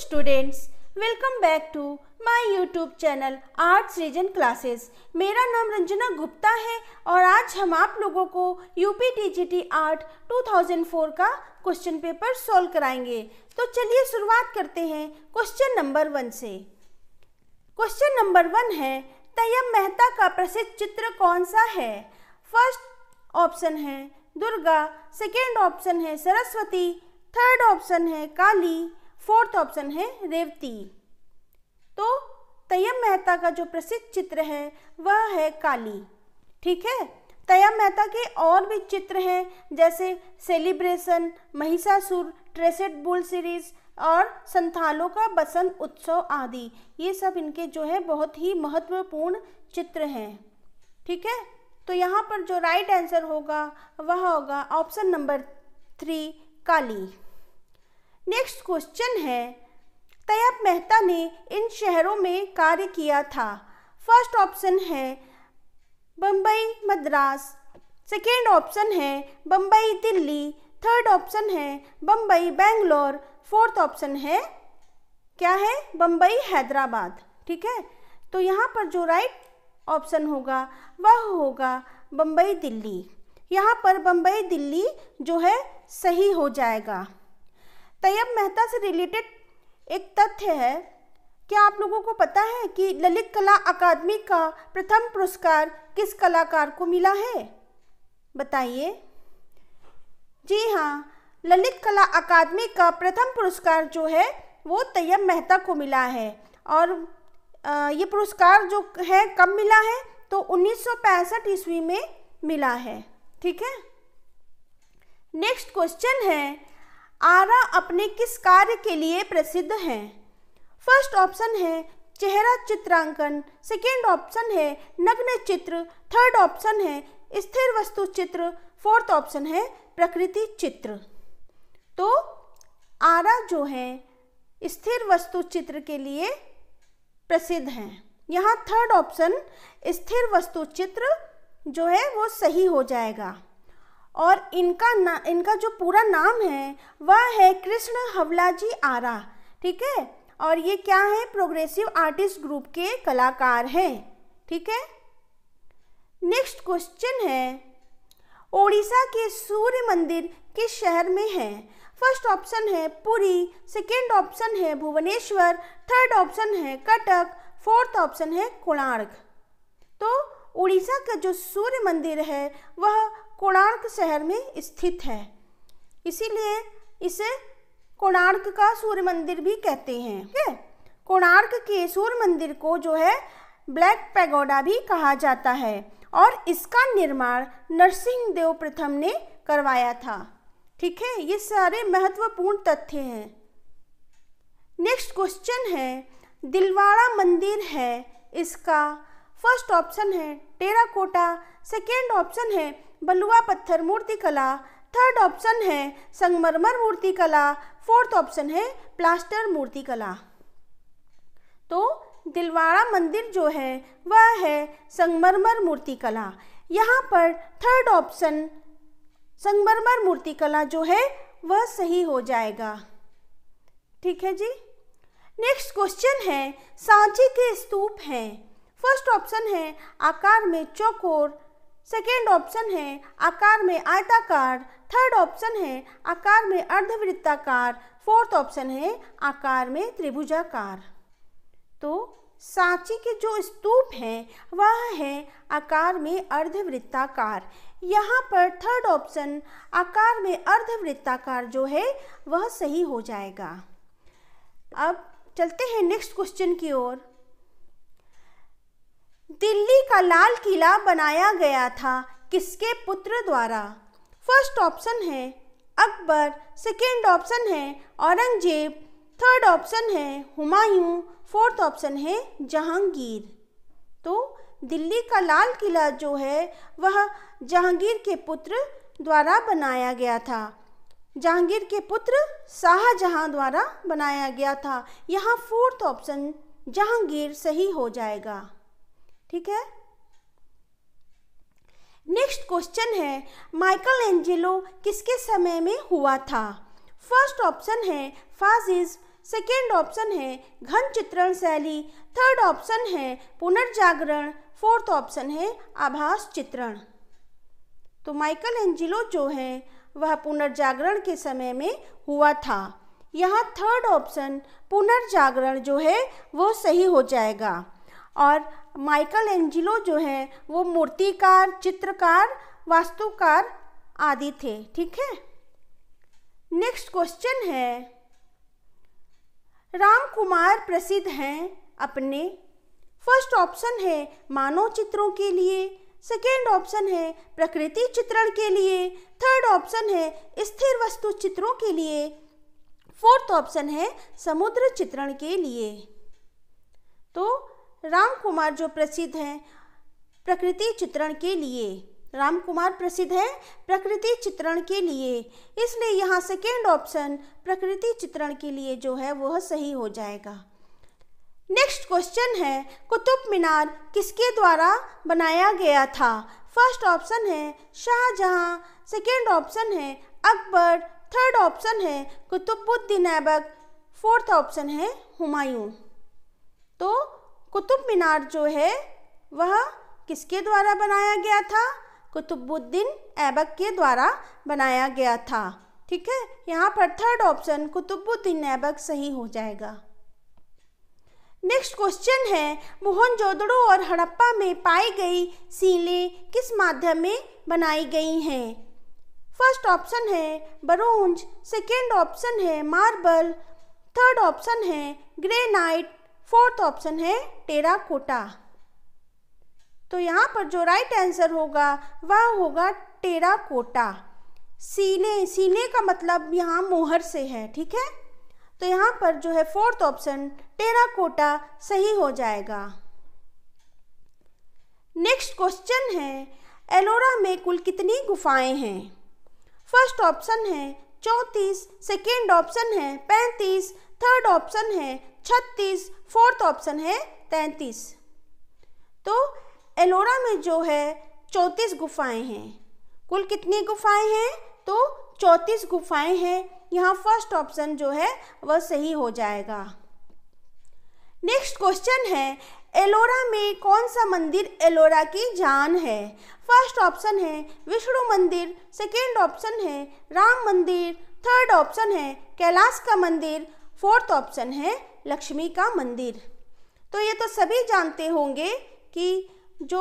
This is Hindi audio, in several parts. Students welcome back to my YouTube channel arts region classes. मेरा नाम रंजना गुप्ता है और आज हम आप लोगों को यूपी टीजीटी आर्ट 2004 का क्वेश्चन पेपर सॉल्व कराएंगे। तो चलिए शुरुआत करते हैं क्वेश्चन नंबर 1 से। क्वेश्चन नंबर 1 है, तैयब मेहता का प्रसिद्ध चित्र कौन सा है? फर्स्ट ऑप्शन है दुर्गा, सेकेंड ऑप्शन है सरस्वती, थर्ड ऑप्शन है काली, फोर्थ ऑप्शन है रेवती। तो तैयब मेहता का जो प्रसिद्ध चित्र है वह है काली। ठीक है, तैयब मेहता के और भी चित्र हैं जैसे सेलिब्रेशन, महिषासुर, ट्रेसेड बुल सीरीज और संथालों का बसंत उत्सव आदि। ये सब इनके जो है बहुत ही महत्वपूर्ण चित्र हैं। ठीक है, तो यहाँ पर जो राइट आंसर होगा वह होगा option number 3 Kali. Next question है, तैयब मेहता ने इन शहरों में कार्य किया था। फर्स्ट ऑप्शन है बम्बई मद्रास, सेकेंड ऑप्शन है बम्बई दिल्ली, थर्ड ऑप्शन है बम्बई बेंगलोर, फोर्थ ऑप्शन है क्या है बम्बई हैदराबाद। ठीक है, तो यहाँ पर जो राइट ऑप्शन होगा वह होगा बम्बई दिल्ली। यहाँ पर बम्बई दिल्ली जो है सही हो जाएगा। तैयब मेहता से रिलेटेड एक तथ्य है, क्या आप लोगों को पता है कि ललित कला अकादमी का प्रथम पुरस्कार किस कलाकार को मिला है? बताइए। जी हाँ, ललित कला अकादमी का प्रथम पुरस्कार जो है वो तैयब मेहता को मिला है। और ये पुरस्कार जो है कब मिला है? तो 1965 ईस्वी में मिला है। ठीक है, नेक्स्ट क्वेश्चन है, आरा अपने किस कार्य के लिए प्रसिद्ध हैं? फर्स्ट ऑप्शन है चेहरा चित्रांकन, सेकेंड ऑप्शन है नग्न चित्र, थर्ड ऑप्शन है स्थिर वस्तु चित्र, फोर्थ ऑप्शन है प्रकृति चित्र। तो आरा जो है स्थिर वस्तु चित्र के लिए प्रसिद्ध हैं। यहाँ थर्ड ऑप्शन स्थिर वस्तु चित्र जो है वो सही हो जाएगा। और इनका जो पूरा नाम है वह है कृष्ण हवलाजी आरा। ठीक है, और ये क्या है प्रोग्रेसिव आर्टिस्ट ग्रुप के कलाकार हैं। ठीक है, नेक्स्ट क्वेश्चन है, ओडिशा के सूर्य मंदिर किस शहर में है? फर्स्ट ऑप्शन है पुरी, सेकेंड ऑप्शन है भुवनेश्वर, थर्ड ऑप्शन है कटक, फोर्थ ऑप्शन है कोणार्क। तो उड़ीसा का जो सूर्य मंदिर है वह कोणार्क शहर में स्थित है, इसीलिए इसे कोणार्क का सूर्य मंदिर भी कहते हैं। ठीक है, कोणार्क के सूर्य मंदिर को जो है ब्लैक पैगोडा भी कहा जाता है और इसका निर्माण नरसिंह देव प्रथम ने करवाया था। ठीक है, ये सारे महत्वपूर्ण तथ्य हैं। नेक्स्ट क्वेश्चन है, दिलवाड़ा मंदिर है इसका फर्स्ट ऑप्शन है टेराकोटा, सेकेंड ऑप्शन है बलुआ पत्थर मूर्तिकला, थर्ड ऑप्शन है संगमरमर मूर्तिकला, फोर्थ ऑप्शन है प्लास्टर मूर्तिकला। तो दिलवाड़ा मंदिर जो है वह है संगमरमर मूर्तिकला। यहाँ पर थर्ड ऑप्शन संगमरमर मूर्तिकला जो है वह सही हो जाएगा। ठीक है जी, नेक्स्ट क्वेश्चन है, सांची के स्तूप हैं। फर्स्ट ऑप्शन है आकार में चौकोर, सेकेंड ऑप्शन है आकार में आयताकार, थर्ड ऑप्शन है आकार में अर्धवृत्ताकार, फोर्थ ऑप्शन है आकार में त्रिभुजाकार। तो सांची के जो स्तूप हैं वह है आकार में अर्धवृत्ताकार। यहाँ पर थर्ड ऑप्शन आकार में अर्धवृत्ताकार जो है वह सही हो जाएगा। अब चलते हैं नेक्स्ट क्वेश्चन की ओर। दिल्ली का लाल किला बनाया गया था किसके पुत्र द्वारा? फर्स्ट ऑप्शन है अकबर, सेकेंड ऑप्शन है औरंगजेब, थर्ड ऑप्शन है हुमायूं, फोर्थ ऑप्शन है जहांगीर। तो दिल्ली का लाल किला जो है वह जहांगीर के पुत्र द्वारा बनाया गया था। जहांगीर के पुत्र शाहजहां द्वारा बनाया गया था। यहाँ फोर्थ ऑप्शन जहांगीर सही हो जाएगा। ठीक है, नेक्स्ट क्वेश्चन है, माइकल एंजिलो किसके समय में हुआ था? फर्स्ट ऑप्शन है फासिज्म, सेकेंड ऑप्शन है घन चित्रण शैली, थर्ड ऑप्शन है पुनर्जागरण, फोर्थ ऑप्शन है आभास चित्रण। तो माइकल एंजिलो जो है वह पुनर्जागरण के समय में हुआ था। यहाँ थर्ड ऑप्शन पुनर्जागरण जो है वो सही हो जाएगा। और माइकल एंजिलो जो है वो मूर्तिकार, चित्रकार, वास्तुकार आदि थे। ठीक है, नेक्स्ट क्वेश्चन है राम कुमार प्रसिद्ध हैं अपने। फर्स्ट ऑप्शन है मानव चित्रों के लिए, सेकेंड ऑप्शन है प्रकृति चित्रण के लिए, थर्ड ऑप्शन है स्थिर वस्तु चित्रों के लिए, फोर्थ ऑप्शन है समुद्र चित्रण के लिए। तो राम कुमार जो प्रसिद्ध हैं प्रकृति चित्रण के लिए, राम कुमार प्रसिद्ध हैं प्रकृति चित्रण के लिए, इसलिए यहाँ सेकेंड ऑप्शन प्रकृति चित्रण के लिए जो है वह सही हो जाएगा। नेक्स्ट क्वेश्चन है कुतुब मीनार किसके द्वारा बनाया गया था। फर्स्ट ऑप्शन है शाहजहां, सेकेंड ऑप्शन है अकबर, थर्ड ऑप्शन है कुतुबुद्दीन ऐबक, फोर्थ ऑप्शन है हुमायूं। तो कुतुब मीनार जो है वह किसके द्वारा बनाया गया था, कुतुबुद्दीन ऐबक के द्वारा बनाया गया था। ठीक है, यहाँ पर थर्ड ऑप्शन कुतुबुद्दीन ऐबक सही हो जाएगा। नेक्स्ट क्वेश्चन है मोहनजोदड़ो और हड़प्पा में पाई गई सीलें किस माध्यम में बनाई गई हैं। फर्स्ट ऑप्शन है ब्रोंज, सेकेंड ऑप्शन है मार्बल, थर्ड ऑप्शन है ग्रेनाइट, फोर्थ ऑप्शन है टेराकोटा। तो यहाँ पर जो राइट आंसर होगा वह होगा टेराकोटा। सीने, सीने का मतलब यहाँ मोहर से है। ठीक है, तो यहाँ पर जो है फोर्थ ऑप्शन टेराकोटा सही हो जाएगा। नेक्स्ट क्वेश्चन है एलोरा में कुल कितनी गुफाएं हैं। फर्स्ट ऑप्शन है 34, सेकेंड ऑप्शन है 35, थर्ड ऑप्शन है 36, फोर्थ ऑप्शन है 33। तो एलोरा में जो है 34 गुफाएं हैं। कुल कितनी गुफाएं हैं, तो 34 गुफाएं हैं। यहाँ फर्स्ट ऑप्शन जो है वह सही हो जाएगा। नेक्स्ट क्वेश्चन है एलोरा में कौन सा मंदिर एलोरा की जान है। फर्स्ट ऑप्शन है विष्णु मंदिर, सेकेंड ऑप्शन है राम मंदिर, थर्ड ऑप्शन है कैलाश का मंदिर, फोर्थ ऑप्शन है लक्ष्मी का मंदिर। तो ये तो सभी जानते होंगे कि जो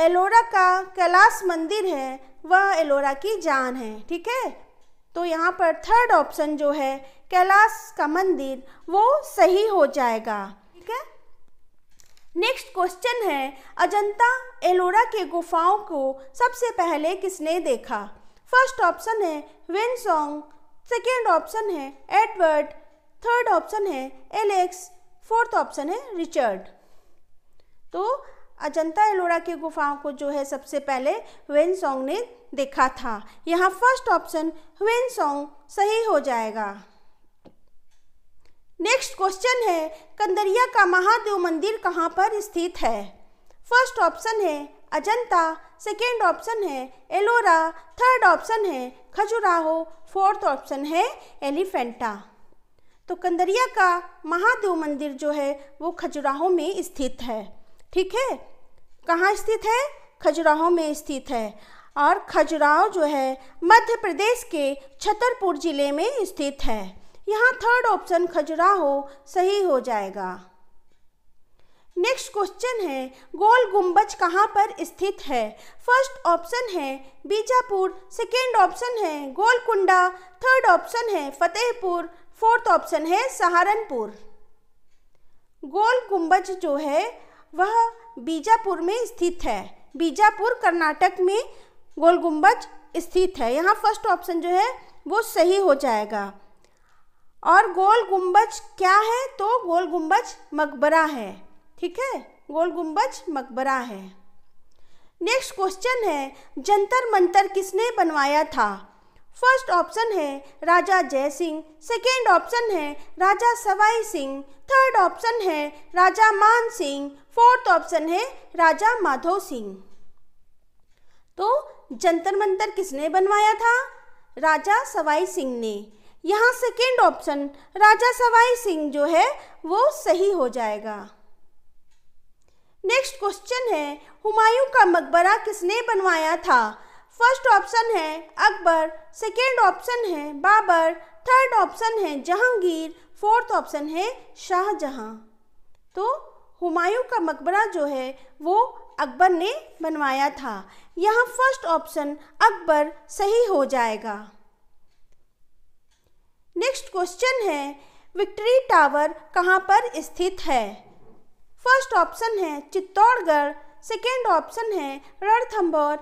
एलोरा का कैलाश मंदिर है वह एलोरा की जान है। ठीक है, तो यहाँ पर थर्ड ऑप्शन जो है कैलाश का मंदिर वो सही हो जाएगा। ठीक है, नेक्स्ट क्वेश्चन है अजंता एलोरा के गुफाओं को सबसे पहले किसने देखा। फर्स्ट ऑप्शन है विनसोंग, सेकेंड ऑप्शन है एडवर्ड, थर्ड ऑप्शन है एलेक्स, फोर्थ ऑप्शन है रिचर्ड। तो अजंता एलोरा की गुफाओं को जो है सबसे पहले वेनसोंग ने देखा था। यहाँ फर्स्ट ऑप्शन वेनसोंग सही हो जाएगा। नेक्स्ट क्वेश्चन है कंदरिया का महादेव मंदिर कहाँ पर स्थित है। फर्स्ट ऑप्शन है अजंता, सेकेंड ऑप्शन है एलोरा, थर्ड ऑप्शन है खजुराहो, फोर्थ ऑप्शन है एलिफेंटा। तो कंदरिया का महादेव मंदिर जो है वो खजुराहो में स्थित है। ठीक है, कहाँ स्थित है, खजुराहो में स्थित है। और खजुराहो जो है मध्य प्रदेश के छतरपुर जिले में स्थित है। यहाँ थर्ड ऑप्शन खजुराहो सही हो जाएगा। नेक्स्ट क्वेश्चन है गोल गुंबज कहाँ पर स्थित है। फर्स्ट ऑप्शन है बीजापुर, सेकेंड ऑप्शन है गोलकुंडा, थर्ड ऑप्शन है फतेहपुर, फोर्थ ऑप्शन है सहारनपुर। गोल गुंबज जो है वह बीजापुर में स्थित है। बीजापुर कर्नाटक में गोल गुंबज स्थित है। यहाँ फर्स्ट ऑप्शन जो है वो सही हो जाएगा। और गोल गुंबज क्या है, तो गोल गुंबज मकबरा है। ठीक है, गोल गुंबज मकबरा है। नेक्स्ट क्वेश्चन है जंतर मंतर किसने बनवाया था। फर्स्ट ऑप्शन है राजा जय सिंह, सेकेंड ऑप्शन है राजा सवाई सिंह, थर्ड ऑप्शन है राजा मान सिंह, फोर्थ ऑप्शन है राजा माधो सिंह। तो जंतर मंतर किसने बनवाया था, राजा सवाई सिंह ने। यहाँ सेकेंड ऑप्शन राजा सवाई सिंह जो है वो सही हो जाएगा। नेक्स्ट क्वेश्चन है हुमायूं का मकबरा किसने बनवाया था। फर्स्ट ऑप्शन है अकबर, सेकेंड ऑप्शन है बाबर, थर्ड ऑप्शन है जहांगीर, फोर्थ ऑप्शन है शाहजहां। तो हुमायूं का मकबरा जो है वो अकबर ने बनवाया था। यहाँ फर्स्ट ऑप्शन अकबर सही हो जाएगा। नेक्स्ट क्वेश्चन है विक्ट्री टावर कहाँ पर स्थित है। फर्स्ट ऑप्शन है चित्तौड़गढ़, सेकेंड ऑप्शन है रणथंबोर,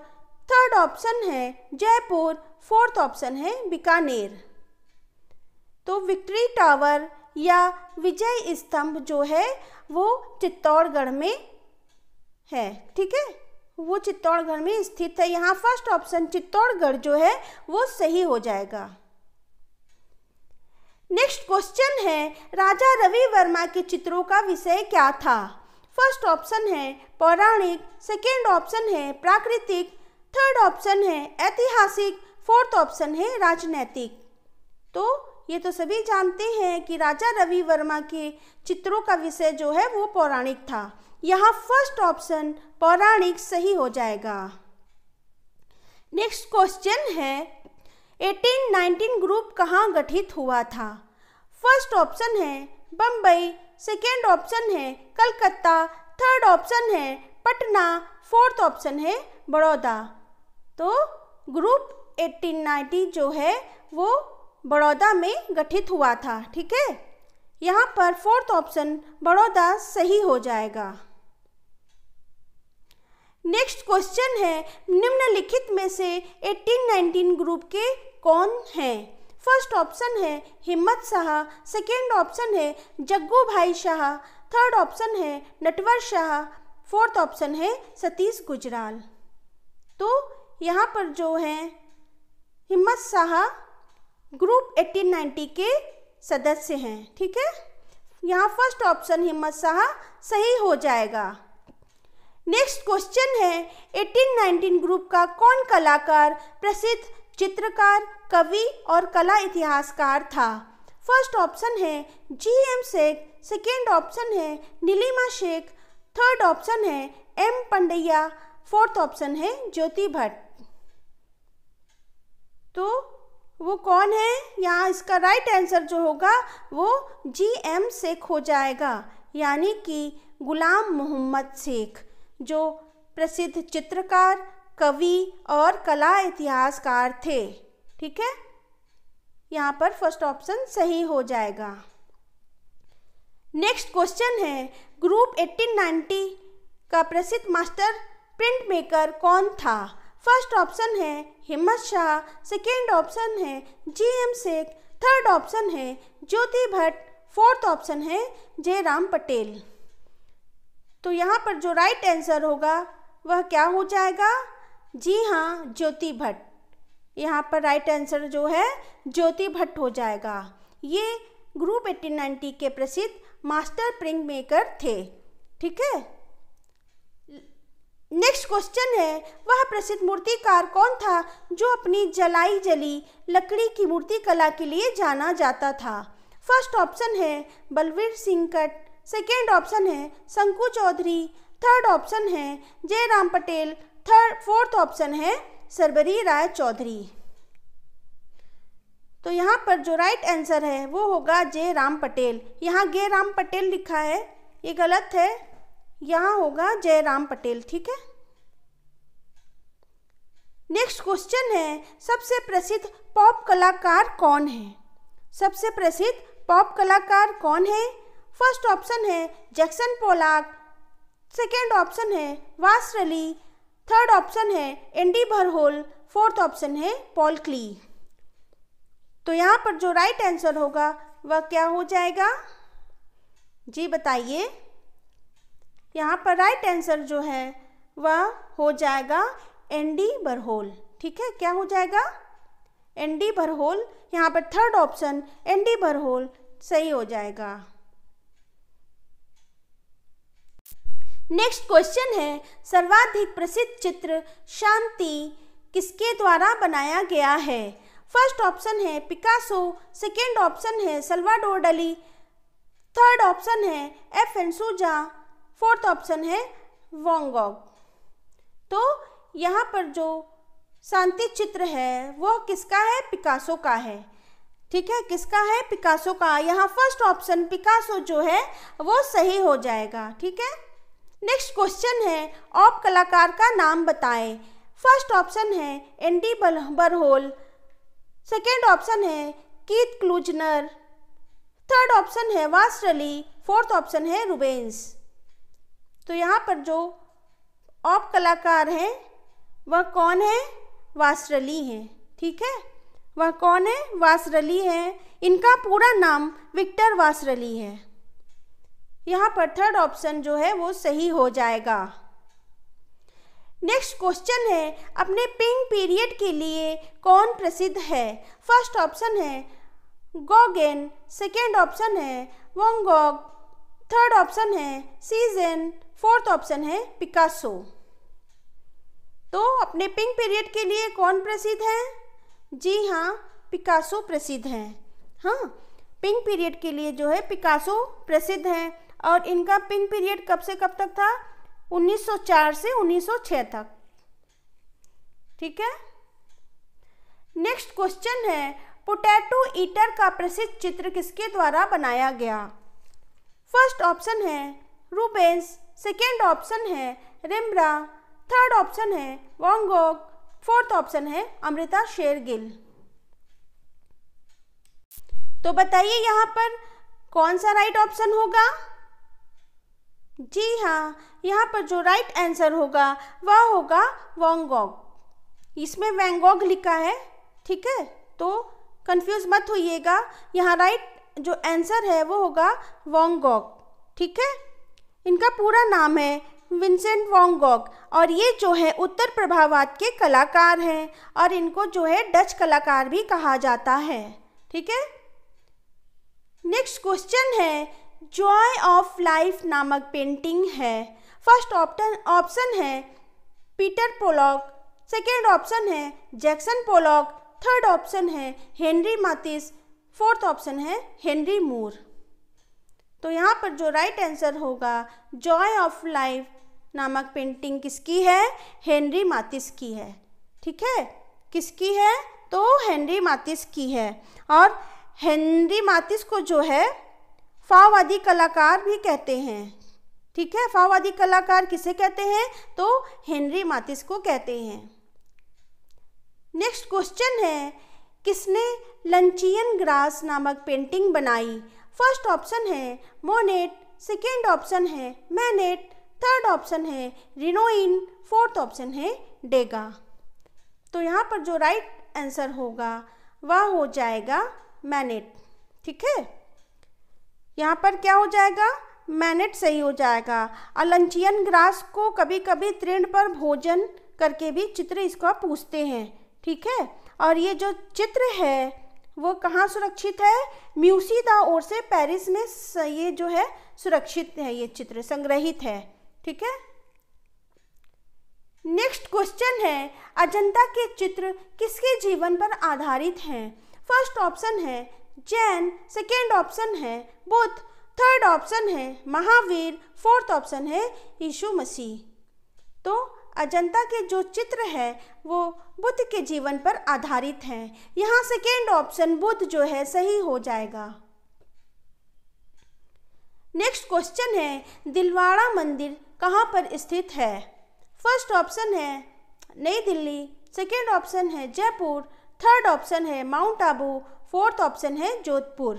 थर्ड ऑप्शन है जयपुर, फोर्थ ऑप्शन है बीकानेर। तो विक्ट्री टावर या विजय स्तंभ जो है वो चित्तौड़गढ़ में है, ठीक है, वो चित्तौड़गढ़ में स्थित है। यहाँ फर्स्ट ऑप्शन चित्तौड़गढ़ जो है वो सही हो जाएगा। नेक्स्ट क्वेश्चन है राजा रवि वर्मा के चित्रों का विषय क्या था। फर्स्ट ऑप्शन है पौराणिक, सेकेंड ऑप्शन है प्राकृतिक, थर्ड ऑप्शन है ऐतिहासिक, फोर्थ ऑप्शन है राजनैतिक। तो ये तो सभी जानते हैं कि राजा रवि वर्मा के चित्रों का विषय जो है वो पौराणिक था। यहाँ फर्स्ट ऑप्शन पौराणिक सही हो जाएगा। नेक्स्ट क्वेश्चन है 1819 ग्रुप कहाँ गठित हुआ था। फर्स्ट ऑप्शन है बम्बई, सेकेंड ऑप्शन है कलकत्ता, थर्ड ऑप्शन है पटना, फोर्थ ऑप्शन है बड़ौदा। तो ग्रुप 1890 जो है वो बड़ौदा में गठित हुआ था, ठीक है। यहाँ पर फोर्थ ऑप्शन बड़ौदा सही हो जाएगा। नेक्स्ट क्वेश्चन है निम्नलिखित में से 1819 ग्रुप के कौन हैं। फर्स्ट ऑप्शन है हिम्मत शाह, सेकेंड ऑप्शन है जग्गू भाई शाह, थर्ड ऑप्शन है नटवर शाह, फोर्थ ऑप्शन है सतीश गुजराल। तो यहाँ पर जो है हिम्मत शाह ग्रुप 1890 के सदस्य हैं, ठीक है। यहाँ फर्स्ट ऑप्शन हिम्मत शाह सही हो जाएगा। नेक्स्ट क्वेश्चन है 1819 ग्रुप का कौन कलाकार प्रसिद्ध चित्रकार, कवि और कला इतिहासकार था। फर्स्ट ऑप्शन है जीएम शेख, सेकेंड ऑप्शन है नीलिमा शेख, थर्ड ऑप्शन है एम पंडैया, फोर्थ ऑप्शन है ज्योति भट्ट। तो वो कौन है, यहाँ इसका राइट आंसर जो होगा वो जी एम शेख हो जाएगा, यानी कि ग्लाम मोहम्मद शेख जो प्रसिद्ध चित्रकार, कवि और कला इतिहासकार थे, ठीक है। यहाँ पर फर्स्ट ऑप्शन सही हो जाएगा। नेक्स्ट क्वेश्चन है ग्रुप 1890 का प्रसिद्ध मास्टर प्रिंट मेकर कौन था। फर्स्ट ऑप्शन है हिम्मत शाह, सेकेंड ऑप्शन है G M Sheikh, third option है ज्योति भट्ट, फोर्थ ऑप्शन है जेराम पटेल। तो यहाँ पर जो राइट आंसर होगा वह क्या हो जाएगा, जी हाँ ज्योति भट्ट। यहाँ पर राइट आंसर जो है ज्योति भट्ट हो जाएगा। ये ग्रुप 1890 के प्रसिद्ध मास्टर प्रिंट मेकर थे, ठीक है। नेक्स्ट क्वेश्चन है वह प्रसिद्ध मूर्तिकार कौन था जो अपनी जलाई जली लकड़ी की मूर्ति कला के लिए जाना जाता था। फर्स्ट ऑप्शन है बलवीर सिंह कट, सेकेंड ऑप्शन है शंकु चौधरी, थर्ड ऑप्शन है जयराम पटेल, फोर्थ ऑप्शन है सरबरी राय चौधरी। तो यहाँ पर जो राइट आंसर है वो होगा जयराम पटेल। यहाँ जयराम पटेल लिखा है, ये गलत है, यहाँ होगा जयराम पटेल, ठीक है। नेक्स्ट क्वेश्चन है सबसे प्रसिद्ध पॉप कलाकार कौन है। सबसे प्रसिद्ध पॉप कलाकार कौन है। फर्स्ट ऑप्शन है जैक्सन पोलाक, सेकेंड ऑप्शन है वासारली, थर्ड ऑप्शन है एंडी वॉरहोल, फोर्थ ऑप्शन है पॉल क्ली। तो यहाँ पर जो राइट आंसर होगा वह क्या हो जाएगा, जी बताइए। यहाँ पर राइट आंसर जो है वह हो जाएगा एंडी वॉरहोल, ठीक है। क्या हो जाएगा, एंडी वॉरहोल। यहाँ पर थर्ड ऑप्शन एंडी वॉरहोल सही हो जाएगा। नेक्स्ट क्वेश्चन है सर्वाधिक प्रसिद्ध चित्र शांति किसके द्वारा बनाया गया है। फर्स्ट ऑप्शन है पिकासो, सेकेंड ऑप्शन है सल्वाडोर डली, थर्ड ऑप्शन है F N Souza, fourth option है वॉन गोग। तो यहाँ पर जो शांति चित्र है वह किसका है? पिकासो का है। ठीक है, किसका है? पिकासो का। यहाँ फर्स्ट ऑप्शन पिकासो जो है वो सही हो जाएगा। ठीक है, नेक्स्ट क्वेश्चन है आप कलाकार का नाम बताएं। फर्स्ट ऑप्शन है एंडी वॉरहोल, सेकेंड ऑप्शन है कीथ क्लूजनर, थर्ड ऑप्शन है वासारली, फोर्थ ऑप्शन है रूबेन्स। तो यहाँ पर जो आप कलाकार हैं वह कौन है? वासारली हैं। ठीक है, वह कौन है? वासारली हैं। इनका पूरा नाम विक्टर वासारली है। यहाँ पर थर्ड ऑप्शन जो है वो सही हो जाएगा। नेक्स्ट क्वेश्चन है अपने पिंग पीरियड के लिए कौन प्रसिद्ध है? फर्स्ट ऑप्शन है गोगेन, सेकेंड ऑप्शन है वॉन गोग, थर्ड ऑप्शन है सीजन, फोर्थ ऑप्शन है पिकासो। तो अपने पिंग पीरियड के लिए कौन प्रसिद्ध है? जी हाँ, पिकासो प्रसिद्ध हैं। हाँ, पिंग पीरियड के लिए जो है पिकासो प्रसिद्ध हैं। और इनका पिंग पीरियड कब से कब तक था? 1904 से 1906 तक। ठीक है, नेक्स्ट क्वेश्चन है पोटैटो ईटर का प्रसिद्ध चित्र किसके द्वारा बनाया गया? फर्स्ट ऑप्शन है रूबेन्स, सेकेंड ऑप्शन है रेम्ब्रा, थर्ड ऑप्शन है वॉन गोग, फोर्थ ऑप्शन है अमृता शेरगिल। तो बताइए यहाँ पर कौन सा राइट ऑप्शन होगा? जी हाँ, यहाँ पर जो राइट आंसर होगा वह होगा वॉन गोग। इसमें वॉन गोग लिखा है। ठीक है, तो कंफ्यूज मत होइएगा, यहाँ राइट जो आंसर है वो होगा वॉन गोग। ठीक है, इनका पूरा नाम है विंसेंट वॉन गोग और ये जो है उत्तर प्रभाववाद के कलाकार हैं और इनको जो है डच कलाकार भी कहा जाता है। ठीक है, नेक्स्ट क्वेश्चन है जॉय ऑफ लाइफ नामक पेंटिंग है। फर्स्ट ऑप्शन है पीटर पोलॉक, सेकेंड ऑप्शन है जैक्सन पोलॉक, थर्ड ऑप्शन है हेनरी मातिस, फोर्थ ऑप्शन है हेनरी मूर। तो यहाँ पर जो राइट आंसर होगा जॉय ऑफ लाइफ नामक पेंटिंग किसकी है? हेनरी मातिस की है। ठीक है, किसकी है? तो हेनरी मातिस की है। और हेनरी मातिस को जो है फाववादी कलाकार भी कहते हैं। ठीक है, फाववादी कलाकार किसे कहते हैं? तो हेनरी मातिस को कहते हैं। नेक्स्ट क्वेश्चन है किसने लंचियन ग्रास नामक पेंटिंग बनाई? फर्स्ट ऑप्शन है मोनेट, सेकेंड ऑप्शन है मैनेट, थर्ड ऑप्शन है रिनोइन, फोर्थ ऑप्शन है डेगा। तो यहाँ पर जो राइट आंसर होगा वह हो जाएगा मैनेट। ठीक है, यहाँ पर क्या हो जाएगा? मैनेट सही हो जाएगा। अलंचियन ग्रास को कभी कभी तृण पर भोजन करके भी चित्र इसको पूछते हैं। ठीक है, और ये जो चित्र है वो कहाँ सुरक्षित है? म्यूसी दा ओर से पेरिस में ये जो है सुरक्षित है, ये चित्र संग्रहित है। ठीक है, नेक्स्ट क्वेश्चन है अजंता के चित्र किसके जीवन पर आधारित हैं? फर्स्ट ऑप्शन है जैन, सेकेंड ऑप्शन है बुद्ध, थर्ड ऑप्शन है महावीर, फोर्थ ऑप्शन है यीशु मसीह। तो अजंता के जो चित्र है वो बुद्ध के जीवन पर आधारित हैं। यहाँ सेकेंड ऑप्शन बुद्ध जो है सही हो जाएगा। नेक्स्ट क्वेश्चन है दिलवाड़ा मंदिर कहाँ पर स्थित है? फर्स्ट ऑप्शन है नई दिल्ली, सेकेंड ऑप्शन है जयपुर, थर्ड ऑप्शन है माउंट आबू, फोर्थ ऑप्शन है जोधपुर।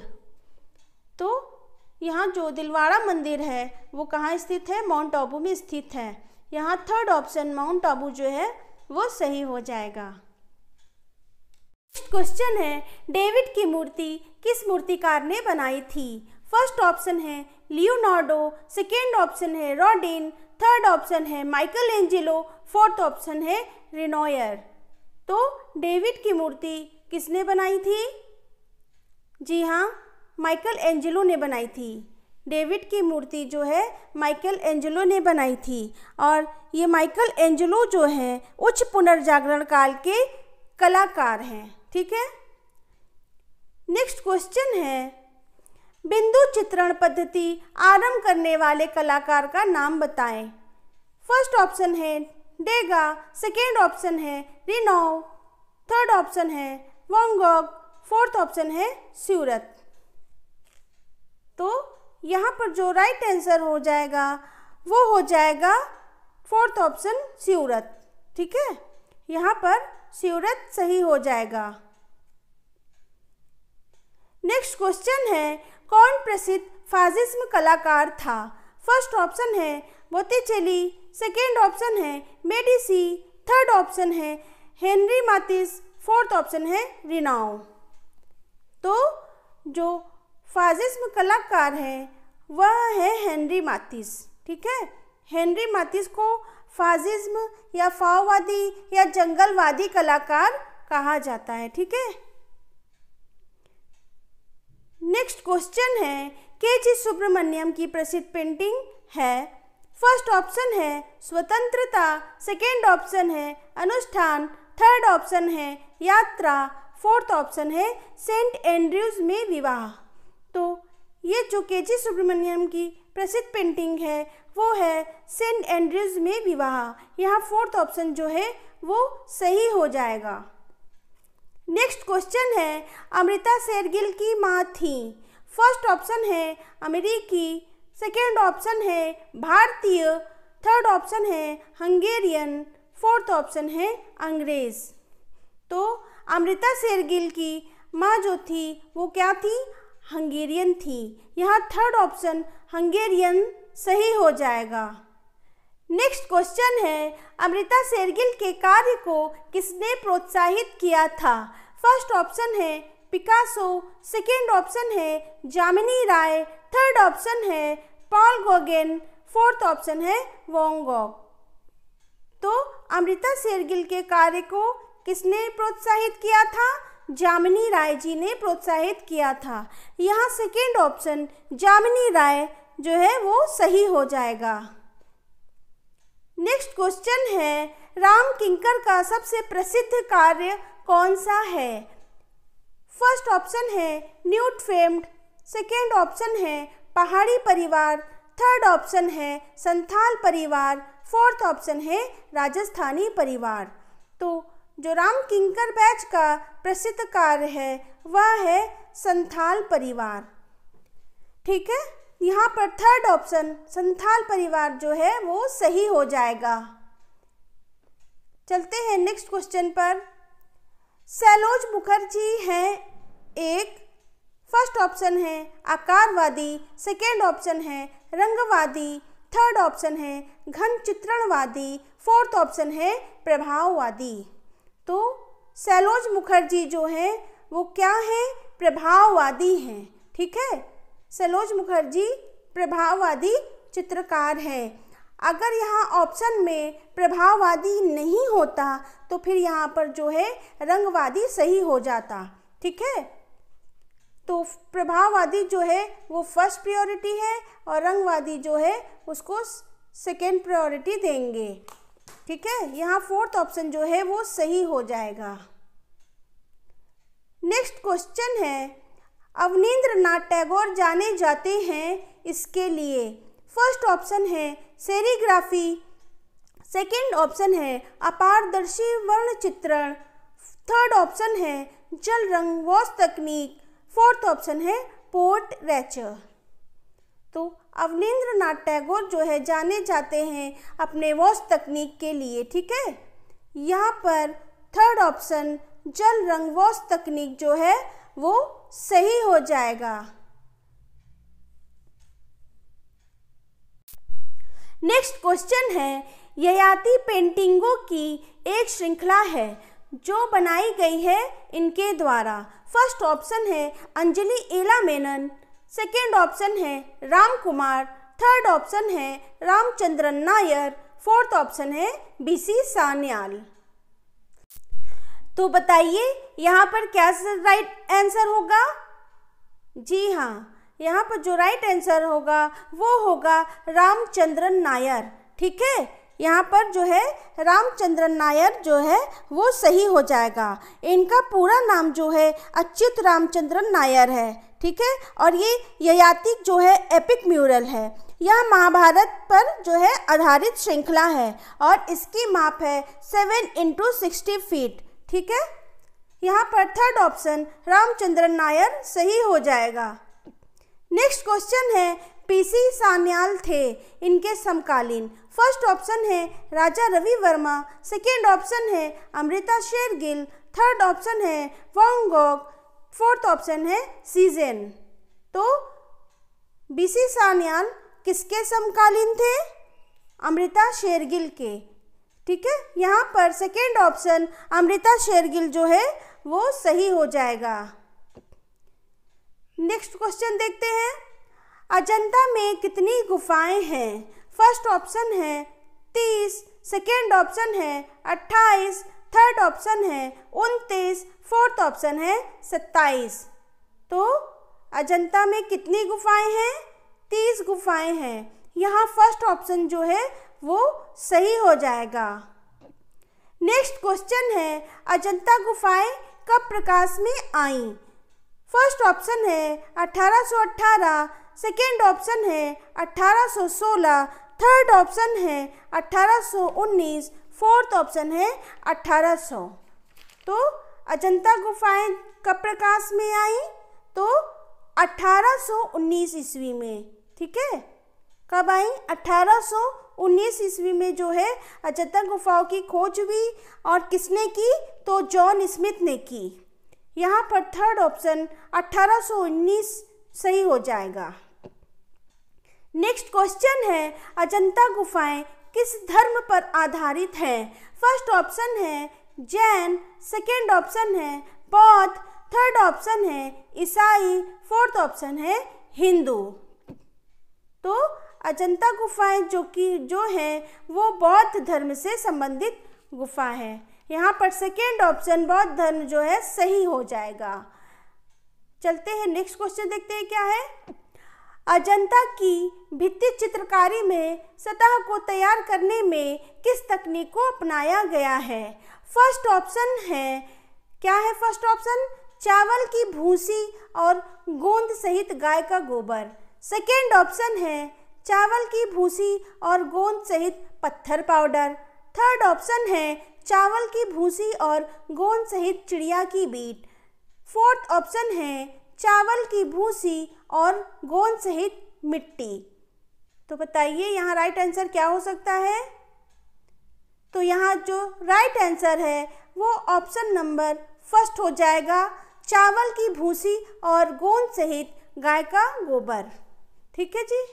तो यहाँ जो दिलवाड़ा मंदिर है वो कहाँ स्थित है? माउंट आबू में स्थित है। यहाँ थर्ड ऑप्शन माउंट आबू जो है वो सही हो जाएगा। नेक्स्ट क्वेश्चन है डेविड की मूर्ति किस मूर्तिकार ने बनाई थी? फर्स्ट ऑप्शन है लियोनार्डो, सेकेंड ऑप्शन है रॉडिन, थर्ड ऑप्शन है माइकल एंजिलो, फोर्थ ऑप्शन है रेनॉयर। तो डेविड की मूर्ति किसने बनाई थी? जी हाँ, माइकल एंजिलो ने बनाई थी। डेविड की मूर्ति जो है माइकल एंजिलो ने बनाई थी। और ये माइकल एंजिलो जो हैं उच्च पुनर्जागरण काल के कलाकार हैं। ठीक है, नेक्स्ट क्वेश्चन है, बिंदु चित्रण पद्धति आरंभ करने वाले कलाकार का नाम बताएं। फर्स्ट ऑप्शन है डेगा, सेकेंड ऑप्शन है रिनो, थर्ड ऑप्शन है वॉन गोग, फोर्थ ऑप्शन है स्यूरेट। तो यहाँ पर जो राइट आंसर हो जाएगा वो हो जाएगा फोर्थ ऑप्शन स्यूरेट। ठीक है, यहाँ पर स्यूरेट सही हो जाएगा। नेक्स्ट क्वेश्चन है, कौन प्रसिद्ध फासिज्म कलाकार था? फर्स्ट ऑप्शन है बोत्तिचेली, सेकेंड ऑप्शन है मेडिसी, थर्ड ऑप्शन है हेनरी मातिस, फोर्थ ऑप्शन है रिनाउ। तो जो फासिज्म कलाकार है वह है हेनरी मातिस। ठीक है, हेनरी मातिस को फासिज्म या फाओवादी या जंगलवादी कलाकार कहा जाता है। ठीक है, नेक्स्ट क्वेश्चन है, के जी सुब्रमण्यम की प्रसिद्ध पेंटिंग है। फर्स्ट ऑप्शन है स्वतंत्रता, सेकेंड ऑप्शन है अनुष्ठान, थर्ड ऑप्शन है यात्रा, फोर्थ ऑप्शन है सेंट एंड्रयूज में विवाह। तो ये जो के जी सुब्रमण्यम की प्रसिद्ध पेंटिंग है वो है सेंट एंड्रयूज में विवाह। यहाँ फोर्थ ऑप्शन जो है वो सही हो जाएगा। नेक्स्ट क्वेश्चन है, अमृता शेरगिल की माँ थी। फर्स्ट ऑप्शन है अमेरिकी, सेकेंड ऑप्शन है भारतीय, थर्ड ऑप्शन है हंगेरियन, फोर्थ ऑप्शन है अंग्रेज। तो अमृता शेरगिल की माँ जो थी वो क्या थी? हंगेरियन थी। यहाँ थर्ड ऑप्शन हंगेरियन सही हो जाएगा। नेक्स्ट क्वेश्चन है, अमृता शेरगिल के कार्य को किसने प्रोत्साहित किया था? फर्स्ट ऑप्शन है पिकासो, सेकेंड ऑप्शन है जामिनी राय, थर्ड ऑप्शन है पॉल गॉगेन, फोर्थ ऑप्शन है वॉन गॉग। तो अमृता शेरगिल के कार्य को किसने प्रोत्साहित किया था? जामिनी राय जी ने प्रोत्साहित किया था। यहाँ सेकेंड ऑप्शन जामिनी राय जो है वो सही हो जाएगा। नेक्स्ट क्वेश्चन है, राम किंकर का सबसे प्रसिद्ध कार्य कौन सा है? फर्स्ट ऑप्शन है न्यूड फेम्ड, सेकेंड ऑप्शन है पहाड़ी परिवार, थर्ड ऑप्शन है संथाल परिवार, फोर्थ ऑप्शन है राजस्थानी परिवार। तो जो राम किंकर बैच का प्रसिद्ध कार्य है वह है संथाल परिवार। ठीक है, यहाँ पर थर्ड ऑप्शन संथाल परिवार जो है वो सही हो जाएगा। चलते हैं नेक्स्ट क्वेश्चन पर। सैलोज मुखर्जी हैं एक, फर्स्ट ऑप्शन है आकारवादी, सेकेंड ऑप्शन है रंगवादी, थर्ड ऑप्शन है घन चित्रणवादी, फोर्थ ऑप्शन है प्रभाववादी। तो सैलोज मुखर्जी जो हैं वो क्या हैं? प्रभाववादी हैं। ठीक है, सैलोज मुखर्जी प्रभाववादी चित्रकार हैं। अगर यहाँ ऑप्शन में प्रभाववादी नहीं होता तो फिर यहाँ पर जो है रंगवादी सही हो जाता। ठीक है, तो प्रभाववादी जो है वो फर्स्ट प्रायोरिटी है और रंगवादी जो है उसको सेकेंड प्रायोरिटी देंगे। ठीक है, यहाँ फोर्थ ऑप्शन जो है वो सही हो जाएगा। नेक्स्ट क्वेश्चन है, अवनींद्रनाथ टैगोर जाने जाते हैं इसके लिए। फर्स्ट ऑप्शन है सेरीग्राफी, सेकंड ऑप्शन है अपारदर्शी वर्ण चित्रण, थर्ड ऑप्शन है जल रंग वॉश तकनीक, फोर्थ ऑप्शन है पोर्ट्रेचर। तो अवनींद्रनाथ टैगोर जो है जाने जाते हैं अपने वॉश तकनीक के लिए। ठीक है, यहाँ पर थर्ड ऑप्शन जल रंग वॉश तकनीक जो है वो सही हो जाएगा। नेक्स्ट क्वेश्चन है, ययाति पेंटिंगों की एक श्रृंखला है जो बनाई गई है इनके द्वारा। फर्स्ट ऑप्शन है अंजलि एला मेनन, सेकेंड ऑप्शन है राम कुमार, थर्ड ऑप्शन है रामचंद्रन नायर, फोर्थ ऑप्शन है बीसी सान्याल। तो बताइए यहाँ पर क्या राइट आंसर होगा? जी हाँ, यहाँ पर जो राइट आंसर होगा वो होगा रामचंद्रन नायर। ठीक है, यहाँ पर जो है रामचंद्रन नायर जो है वो सही हो जाएगा। इनका पूरा नाम जो है अच्युत रामचंद्रन नायर है, ठीक है। और ये ययातिक जो है एपिक म्यूरल है। यह महाभारत पर जो है आधारित श्रृंखला है और इसकी माप है 7x60 फीट, ठीक है। यहाँ पर थर्ड ऑप्शन रामचंद्रन नायर सही हो जाएगा। नेक्स्ट क्वेश्चन है पीसी सान्याल थे इनके समकालीन। फर्स्ट ऑप्शन है राजा रवि वर्मा, सेकेंड ऑप्शन है अमृता शेरगिल, थर्ड ऑप्शन है वॉन गोग, फोर्थ ऑप्शन है सीजन। तो बीसी सान्याल किसके समकालीन थे? अमृता शेरगिल के, ठीक है। यहाँ पर सेकेंड ऑप्शन अमृता शेरगिल जो है वो सही हो जाएगा। नेक्स्ट क्वेश्चन देखते हैं अजंता में कितनी गुफाएं हैं? फर्स्ट ऑप्शन है 30, सेकेंड ऑप्शन है 28, थर्ड ऑप्शन है 29, फोर्थ ऑप्शन है 27। तो अजंता में कितनी गुफाएं हैं? 30 गुफाएं हैं। यहाँ फर्स्ट ऑप्शन जो है वो सही हो जाएगा। नेक्स्ट क्वेश्चन है अजंता गुफाएं कब प्रकाश में आईं? फर्स्ट ऑप्शन है 1818, सेकेंड ऑप्शन है 1816, थर्ड ऑप्शन है 1819, फोर्थ ऑप्शन है 1800। तो अजंता गुफाएं कब प्रकाश में आई? तो 1819 ईस्वी में, ठीक है। कब आई? 1819 ईस्वी में जो है अजंता गुफाओं की खोज हुई और किसने की? तो जॉन स्मिथ ने की। यहाँ पर थर्ड ऑप्शन 1819 सही हो जाएगा। नेक्स्ट क्वेश्चन है अजंता गुफाएं किस धर्म पर आधारित हैं? फर्स्ट ऑप्शन है जैन, सेकेंड ऑप्शन है बौद्ध, थर्ड ऑप्शन है ईसाई, फोर्थ ऑप्शन है हिंदू। तो अजंता गुफाएं जो हैं वो बौद्ध धर्म से संबंधित गुफा है। यहाँ पर सेकेंड ऑप्शन बौद्ध धर्म जो है सही हो जाएगा। चलते हैं नेक्स्ट क्वेश्चन देखते हैं क्या है। अजंता की भित्ति चित्रकारी में सतह को तैयार करने में किस तकनीक को अपनाया गया है? फर्स्ट ऑप्शन है क्या है? फर्स्ट ऑप्शन चावल की भूसी और गोंद सहित गाय का गोबर, सेकेंड ऑप्शन है चावल की भूसी और गोंद सहित पत्थर पाउडर, थर्ड ऑप्शन है चावल की भूसी और गोंद सहित चिड़िया की बीट, फोर्थ ऑप्शन है चावल की भूसी और गोंद सहित मिट्टी। तो बताइए यहाँ राइट आंसर क्या हो सकता है? तो यहाँ जो राइट आंसर है वो ऑप्शन नंबर फर्स्ट हो जाएगा, चावल की भूसी और गोंद सहित गाय का गोबर, ठीक है जी।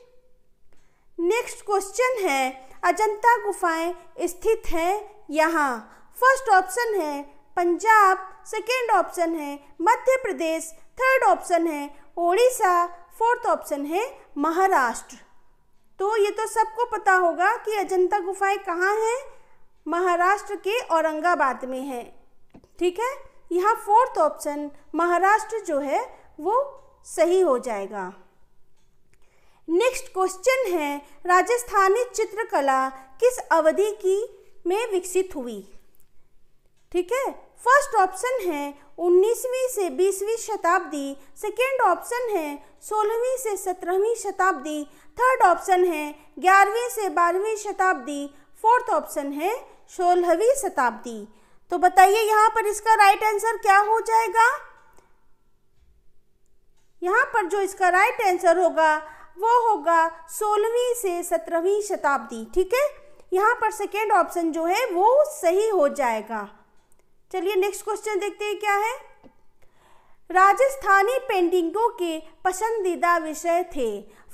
नेक्स्ट क्वेश्चन है अजंता गुफाएं स्थित हैं यहाँ। फर्स्ट ऑप्शन है पंजाब, सेकेंड ऑप्शन है मध्य प्रदेश, थर्ड ऑप्शन है ओडिशा, फोर्थ ऑप्शन है महाराष्ट्र। तो ये तो सबको पता होगा कि अजंता गुफाएं कहाँ हैं? महाराष्ट्र के औरंगाबाद में है, ठीक है। यहाँ फोर्थ ऑप्शन महाराष्ट्र जो है वो सही हो जाएगा। नेक्स्ट क्वेश्चन है राजस्थानी चित्रकला किस अवधि की में विकसित हुई? ठीक है। फर्स्ट ऑप्शन है 19वीं से 20वीं शताब्दी, सेकेंड ऑप्शन है 16वीं से 17वीं शताब्दी, थर्ड ऑप्शन है 11वीं से 12वीं शताब्दी, फोर्थ ऑप्शन है 16वीं शताब्दी। तो बताइए यहाँ पर इसका राइट आंसर क्या हो जाएगा? यहाँ पर जो इसका राइट आंसर होगा वो होगा 16वीं से 17वीं शताब्दी, ठीक है। यहाँ पर सेकेंड ऑप्शन जो है वो सही हो जाएगा। चलिए नेक्स्ट क्वेश्चन देखते हैं क्या है। राजस्थानी पेंटिंगों के पसंदीदा विषय थे।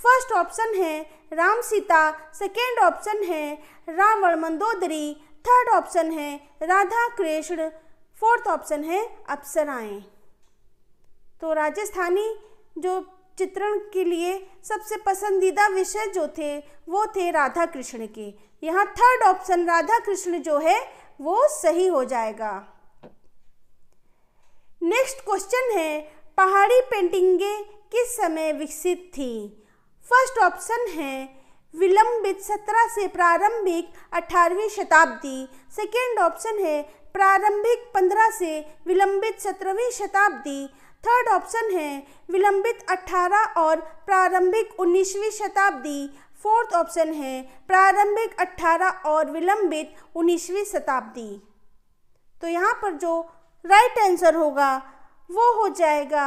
फर्स्ट ऑप्शन है राम सीता, सेकेंड ऑप्शन है रावण मंदोदरी, थर्ड ऑप्शन है राधा कृष्ण, फोर्थ ऑप्शन है अप्सराएं। तो राजस्थानी जो चित्रण के लिए सबसे पसंदीदा विषय जो थे वो थे राधा कृष्ण के। यहाँ थर्ड ऑप्शन राधा कृष्ण जो है वो सही हो जाएगा। नेक्स्ट क्वेश्चन है पहाड़ी पेंटिंगें किस समय विकसित थी? फर्स्ट ऑप्शन है विलंबित 17 से प्रारंभिक 18वीं शताब्दी। सेकेंड ऑप्शन है प्रारंभिक 15 से विलंबित 17वीं शताब्दी। थर्ड ऑप्शन है विलंबित 18 और प्रारंभिक 19वीं शताब्दी। फोर्थ ऑप्शन है प्रारंभिक 18 और विलंबित 19वीं शताब्दी। तो यहाँ पर जो राइट आंसर होगा वो हो जाएगा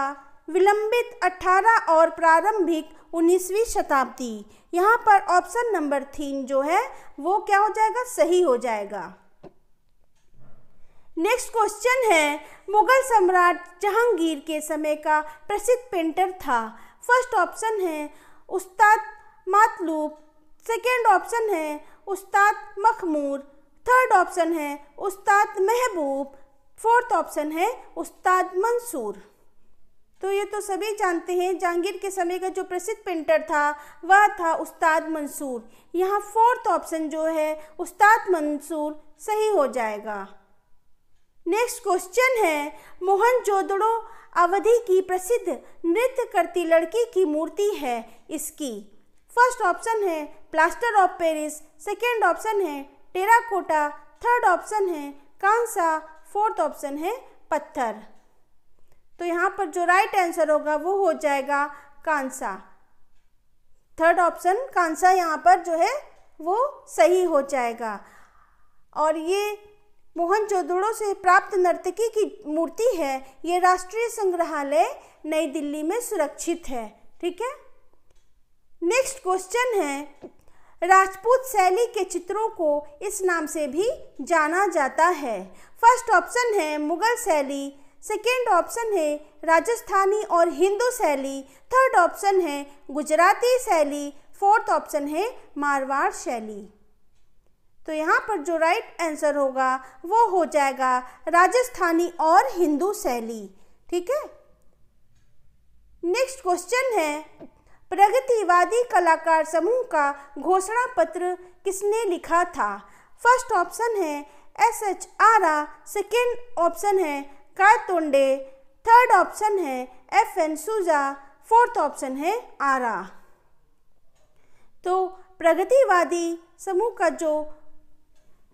विलंबित 18 और प्रारंभिक 19वीं शताब्दी। यहाँ पर ऑप्शन नंबर 3 जो है वो क्या हो जाएगा, सही हो जाएगा। नेक्स्ट क्वेश्चन है मुगल सम्राट जहांगीर के समय का प्रसिद्ध पेंटर था। फर्स्ट ऑप्शन है उस्ताद मतलूब, सेकेंड ऑप्शन है उस्ताद मखमूर, थर्ड ऑप्शन है उस्ताद महबूब, फोर्थ ऑप्शन है उस्ताद मंसूर। तो ये तो सभी जानते हैं जहांगीर के समय का जो प्रसिद्ध पेंटर था वह था उस्ताद मंसूर। यहाँ फोर्थ ऑप्शन जो है उस्ताद मंसूर सही हो जाएगा। नेक्स्ट क्वेश्चन है मोहनजोदड़ो अवधि की प्रसिद्ध नृत्य करती लड़की की मूर्ति है इसकी। फर्स्ट ऑप्शन है plaster of Paris, second option है टेराकोटा, थर्ड ऑप्शन है कांसा, फोर्थ ऑप्शन है पत्थर। तो यहाँ पर जो राइट आंसर होगा वो हो जाएगा कांसा। थर्ड ऑप्शन कांसा यहाँ पर जो है वो सही हो जाएगा। और ये मोहनजोदड़ो से प्राप्त नर्तकी की मूर्ति है, ये राष्ट्रीय संग्रहालय नई दिल्ली में सुरक्षित है। ठीक है। नेक्स्ट क्वेश्चन है राजपूत शैली के चित्रों को इस नाम से भी जाना जाता है। फर्स्ट ऑप्शन है मुगल शैली, सेकेंड ऑप्शन है राजस्थानी और हिंदू शैली, थर्ड ऑप्शन है गुजराती शैली, फोर्थ ऑप्शन है मारवाड़ शैली। तो यहाँ पर जो राइट आंसर होगा वो हो जाएगा राजस्थानी और हिंदू शैली। ठीक है। नेक्स्ट क्वेश्चन है प्रगतिवादी कलाकार समूह का घोषणा पत्र किसने लिखा था। फर्स्ट ऑप्शन है एसएच आरा, सेकेंड ऑप्शन है कायतोंडे, थर्ड ऑप्शन है एफएन सूजा, फोर्थ ऑप्शन है आरा। तो प्रगतिवादी समूह का जो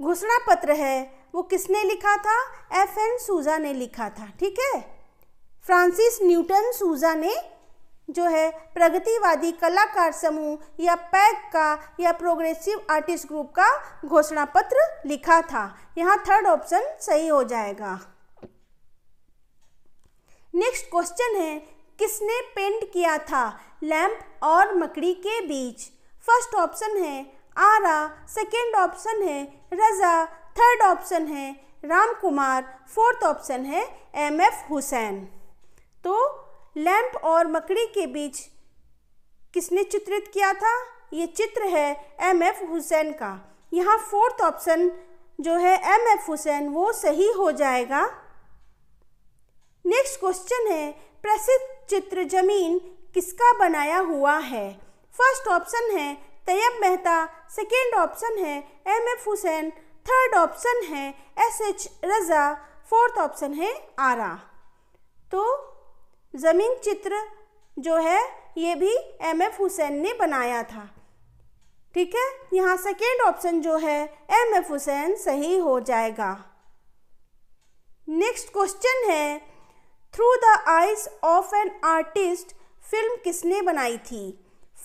घोषणा पत्र है वो किसने लिखा था, एफएन सूजा ने लिखा था। ठीक है। फ्रांसिस न्यूटन सूजा ने जो है प्रगतिवादी कलाकार समूह या पैक का या प्रोग्रेसिव आर्टिस्ट ग्रुप का घोषणा पत्र लिखा था। यहाँ थर्ड ऑप्शन सही हो जाएगा। नेक्स्ट क्वेश्चन है किसने पेंट किया था लैंप और मकड़ी के बीच। फर्स्ट ऑप्शन है आरा, सेकेंड ऑप्शन है रजा, थर्ड ऑप्शन है रामकुमार, फोर्थ ऑप्शन है एमएफ हुसैन। तो लैंप और मकड़ी के बीच किसने चित्रित किया था, ये चित्र है एमएफ हुसैन का। यहाँ फोर्थ ऑप्शन जो है एमएफ हुसैन वो सही हो जाएगा। नेक्स्ट क्वेश्चन है प्रसिद्ध चित्र जमीन किसका बनाया हुआ है। फर्स्ट ऑप्शन है तैयब मेहता, सेकेंड ऑप्शन है एमएफ हुसैन, थर्ड ऑप्शन है एसएच रजा, फोर्थ ऑप्शन है आरा। तो ज़मीन चित्र जो है ये भी एमएफ हुसैन ने बनाया था। ठीक है। यहाँ सेकेंड ऑप्शन जो है एमएफ हुसैन सही हो जाएगा। नेक्स्ट क्वेश्चन है through the eyes of an artist film किसने बनाई थी।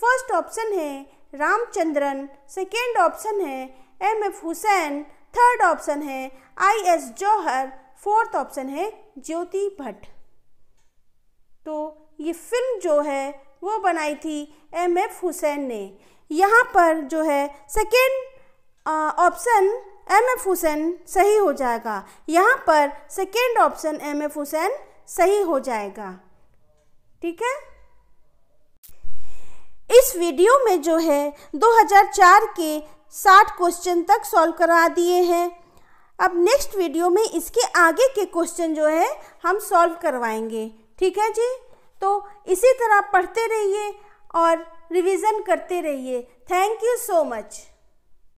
फर्स्ट ऑप्शन है रामचंद्रन, सेकेंड ऑप्शन है एमएफ हुसैन, थर्ड ऑप्शन है आईएस जौहर, फोर्थ ऑप्शन है ज्योति भट्ट। तो ये फिल्म जो है वो बनाई थी एमएफ हुसैन ने। यहाँ पर जो है सेकेंड ऑप्शन एमएफ हुसैन सही हो जाएगा। यहाँ पर सेकेंड ऑप्शन एमएफ हुसैन सही हो जाएगा। ठीक है। इस वीडियो में जो है 2004 के 60 क्वेश्चन तक सॉल्व करा दिए हैं। अब नेक्स्ट वीडियो में इसके आगे के क्वेश्चन जो है हम सॉल्व करवाएंगे। ठीक है जी। तो इसी तरह पढ़ते रहिए और रिवीजन करते रहिए। Thank you so much.